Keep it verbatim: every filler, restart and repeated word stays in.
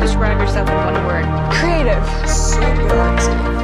Describe yourself in one word. Creative. Super relaxing.